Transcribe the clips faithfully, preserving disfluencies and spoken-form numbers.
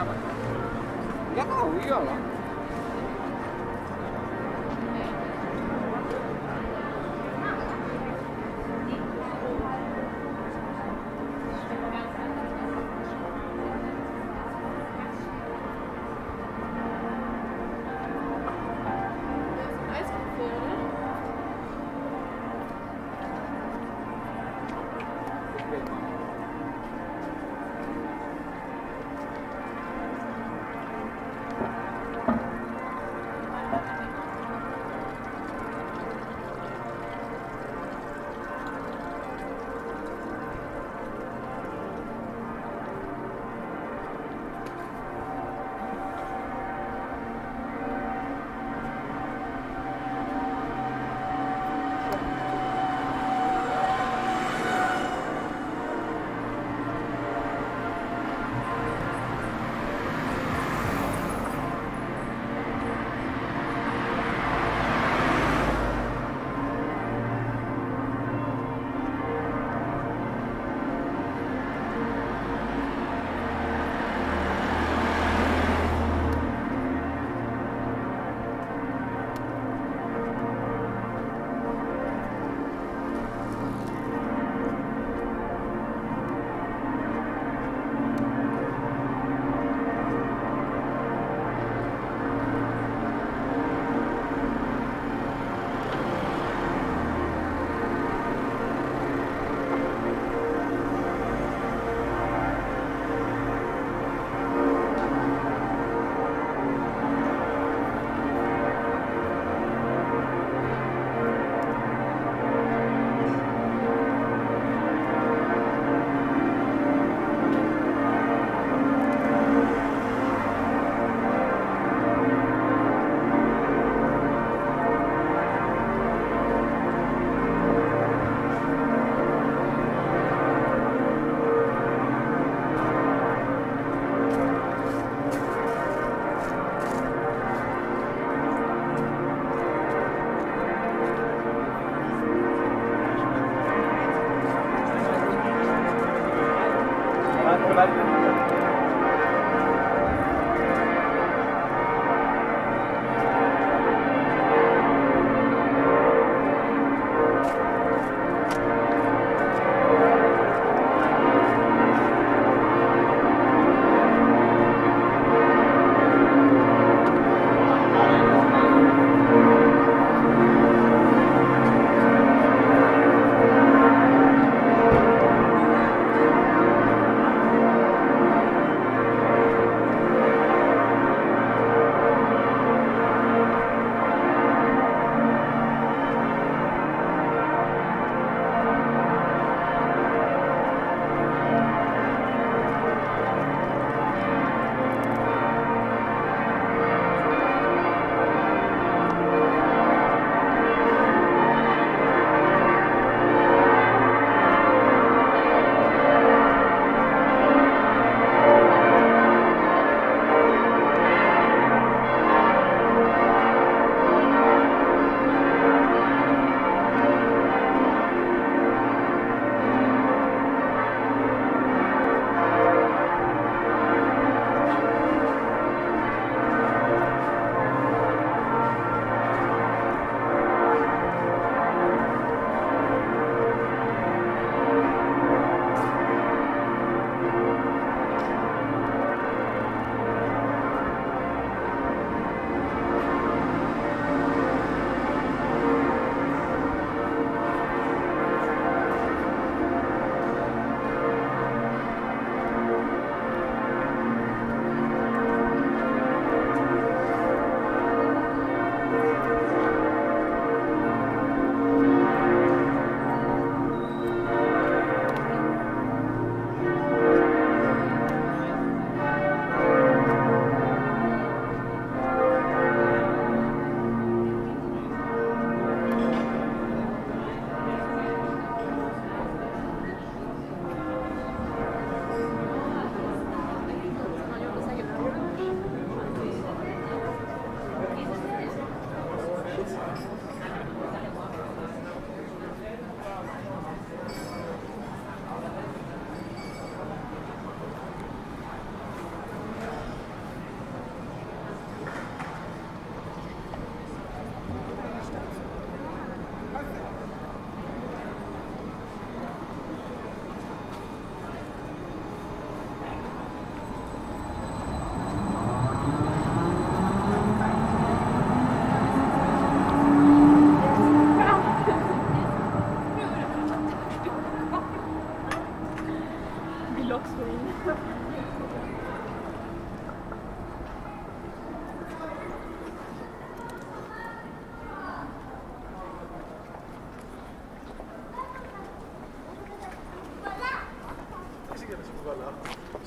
kenapa? Gak tahu, iyalah. Thank you.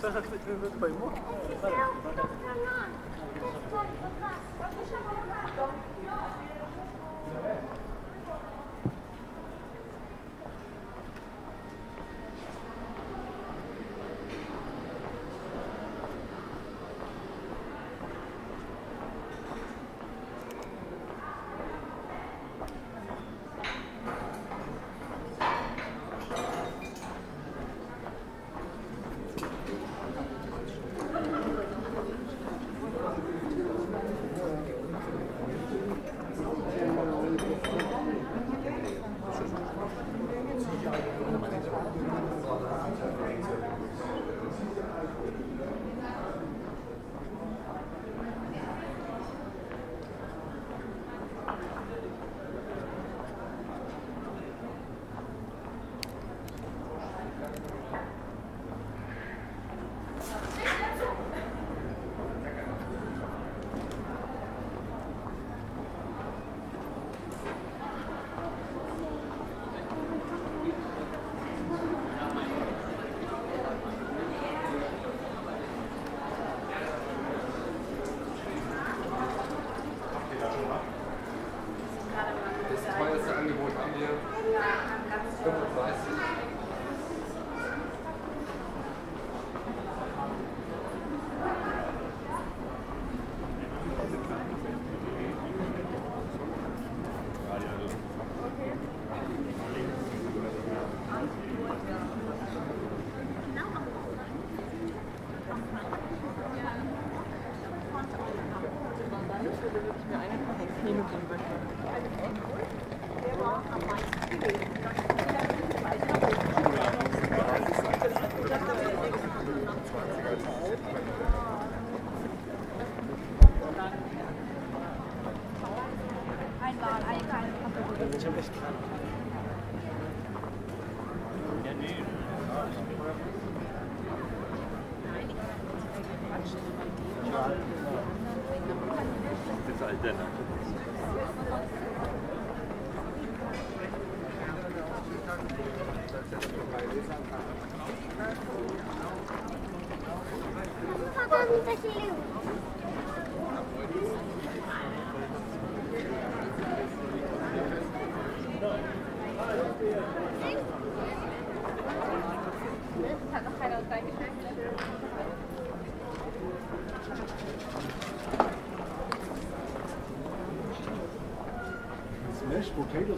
Potatoes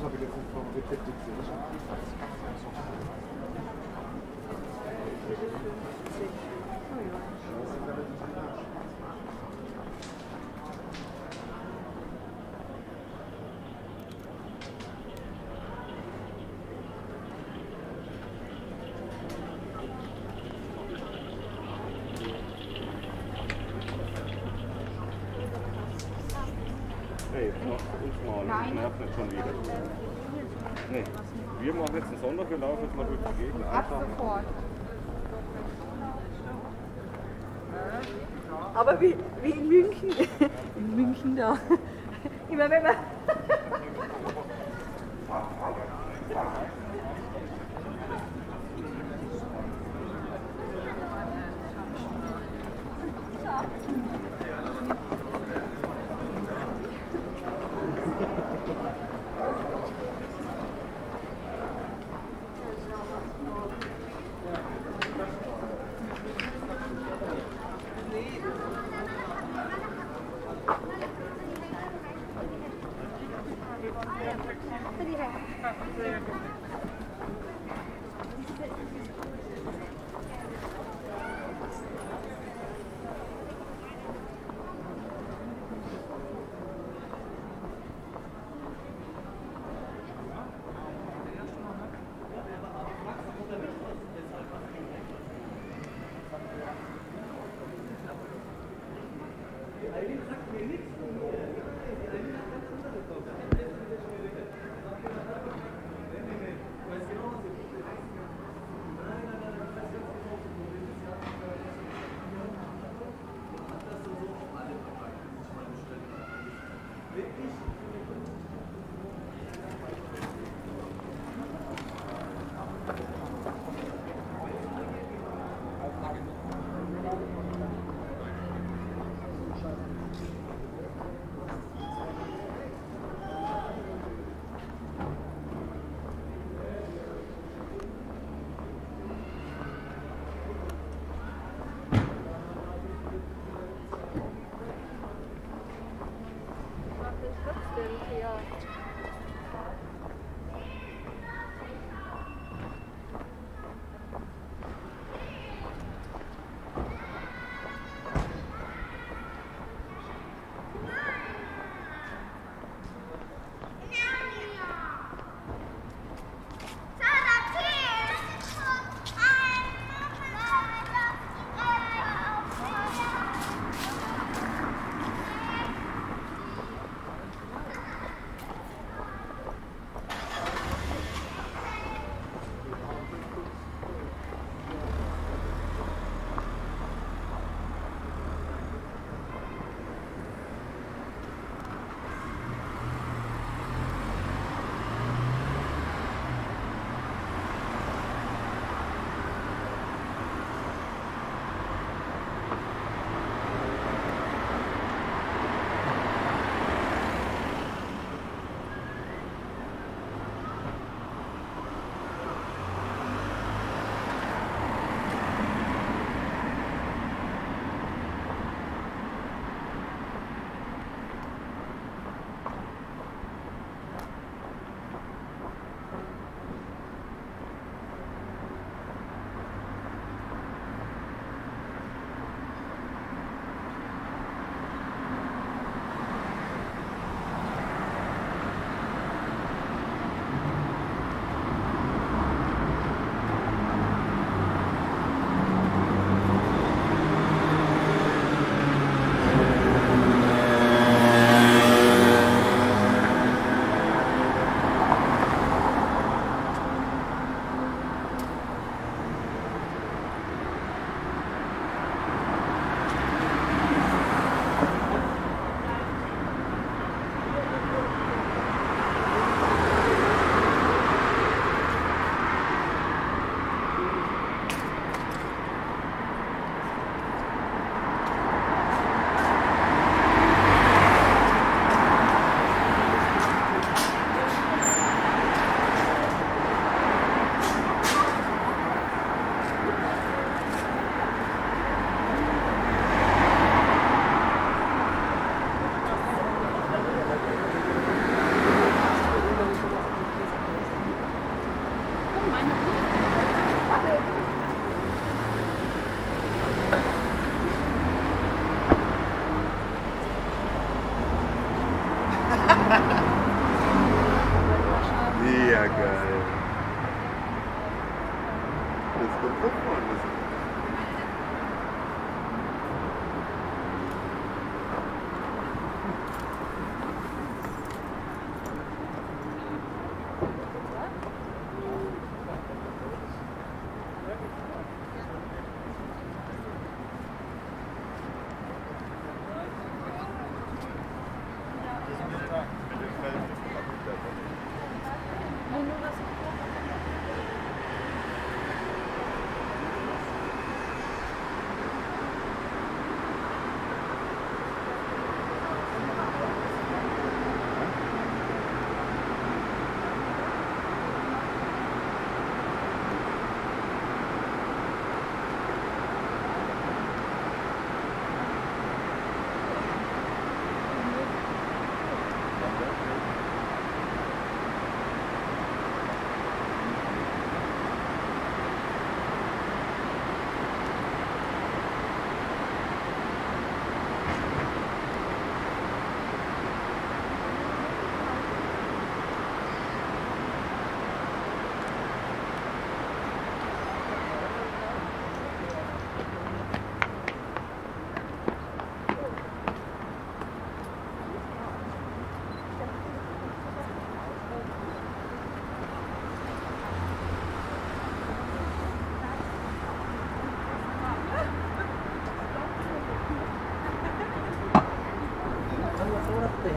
habe ich jetzt nicht vom Rezept schon wieder. Nee, wir machen jetzt einen Sonntag, wir laufen jetzt mal durch die Gegend. Ab sofort. Aber wie, wie in München. In München da. Immer wenn man... Thank you.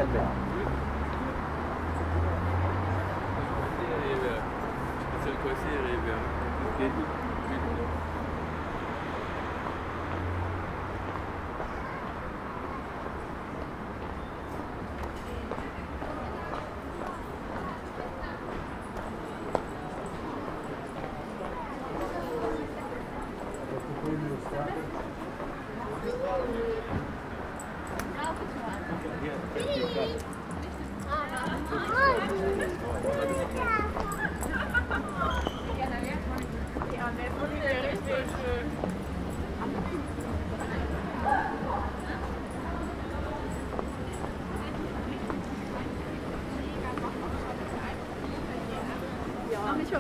Ende.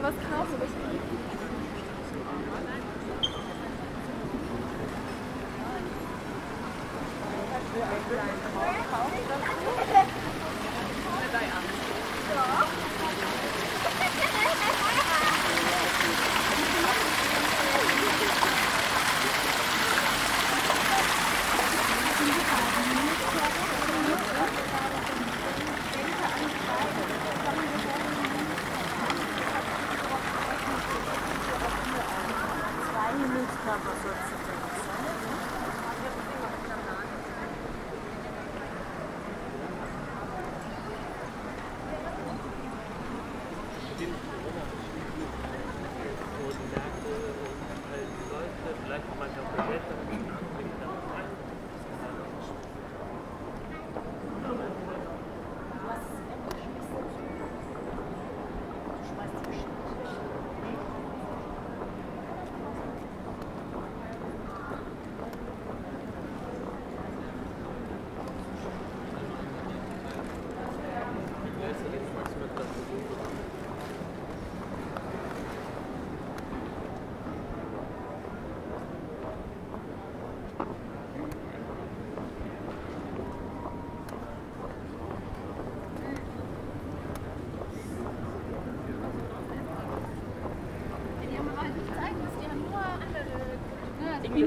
Was kaufen, was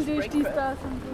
durch die Stars und so.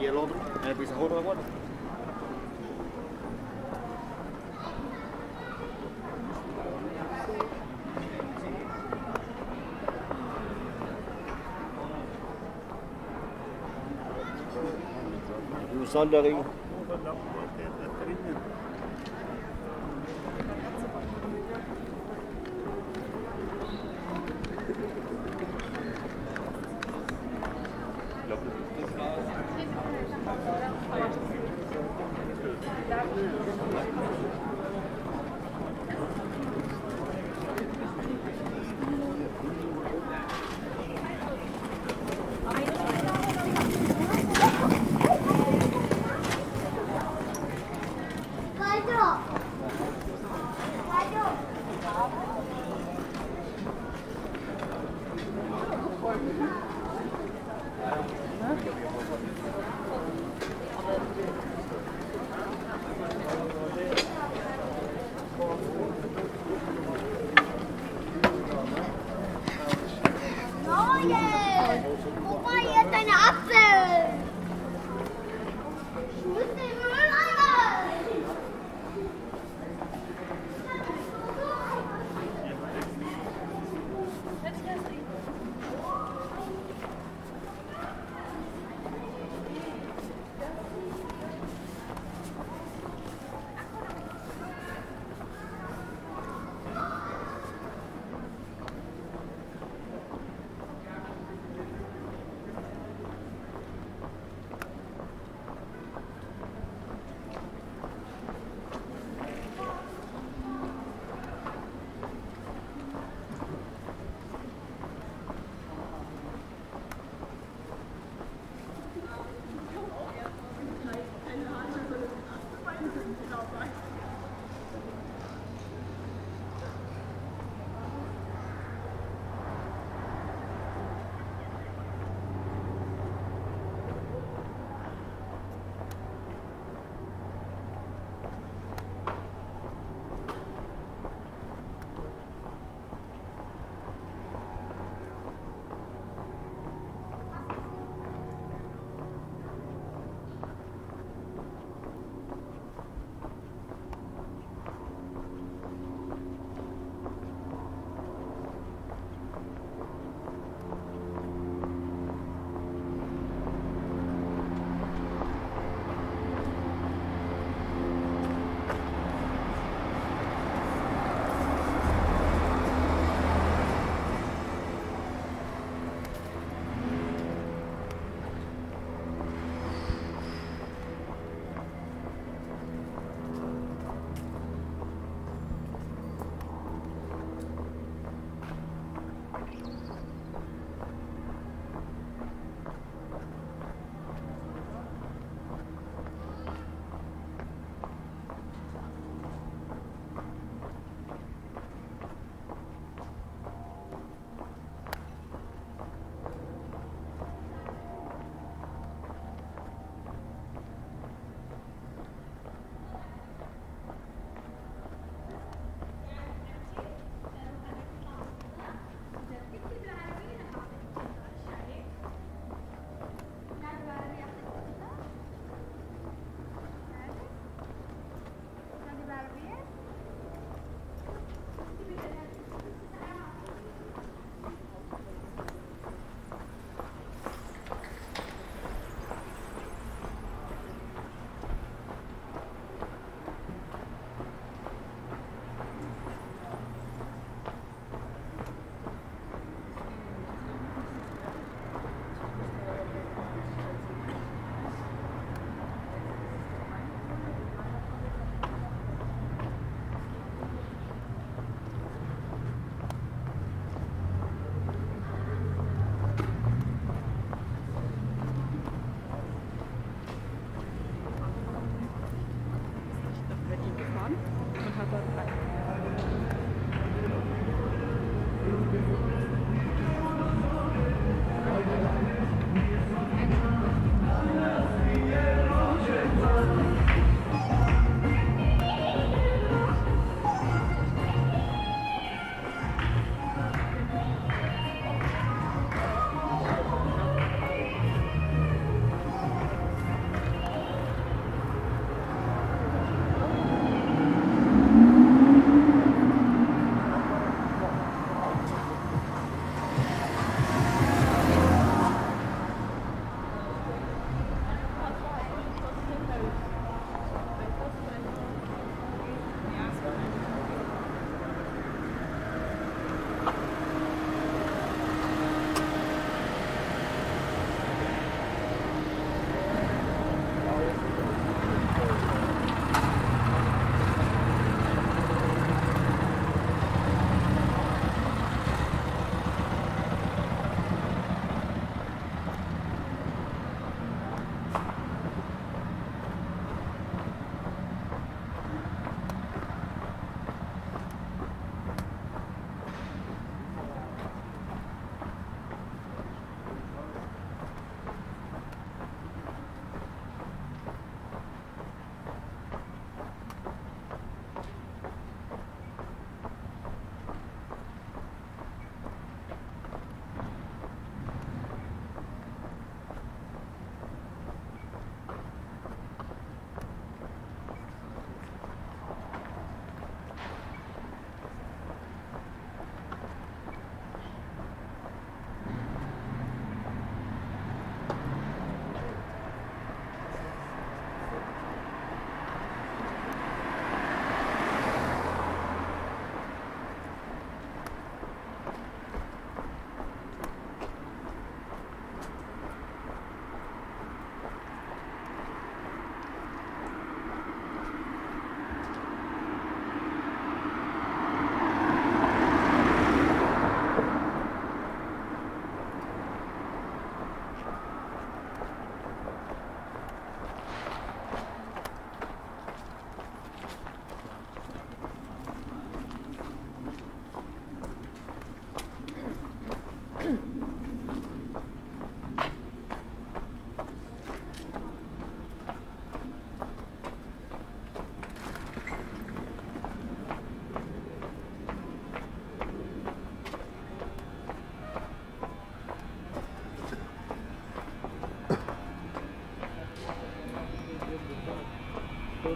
E é Londres, é por isso a roda agora. E o Sondering. Thank you. Guck mal, hier ist eine Apfel. Ich muss den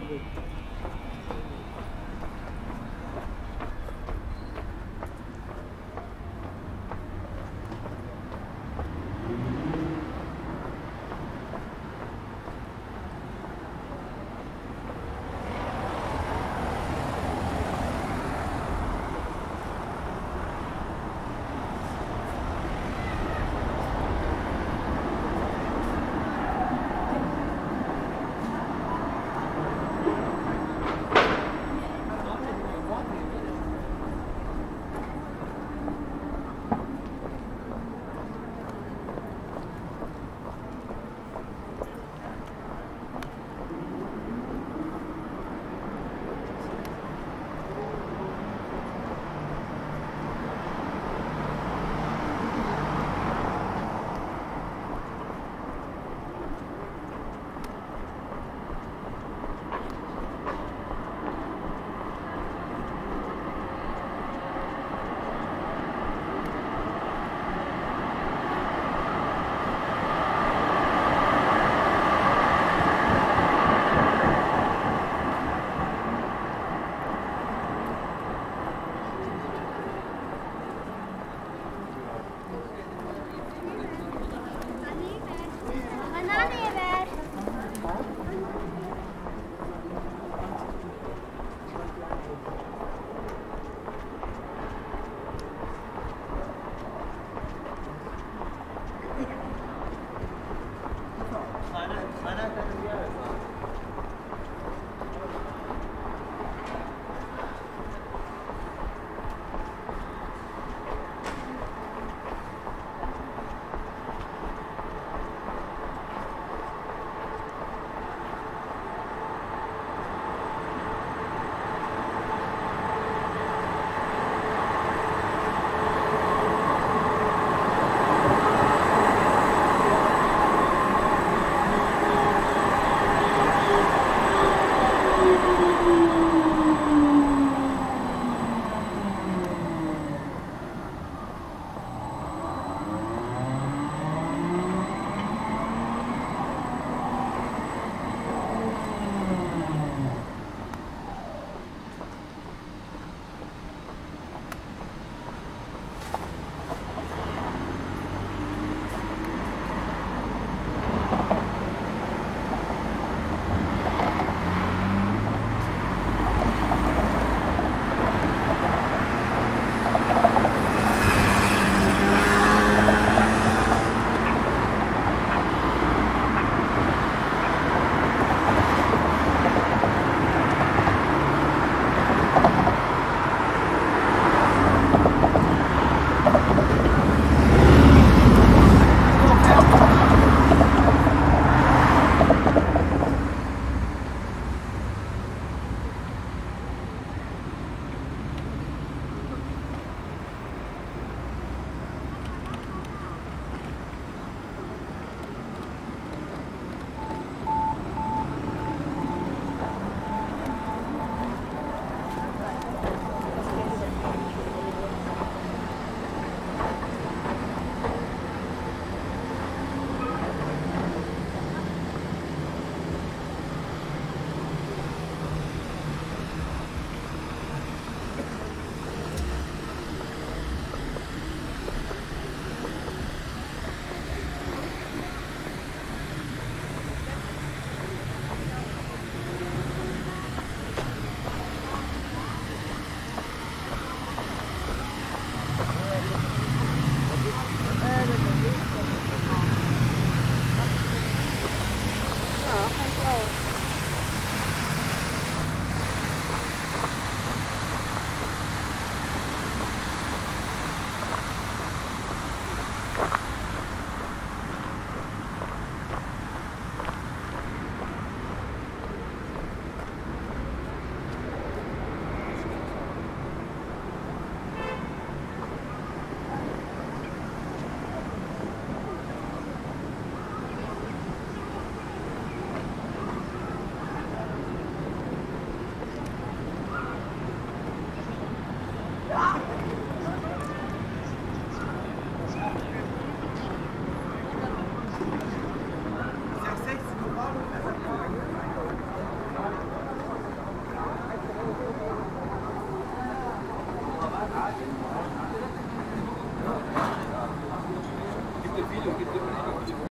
good.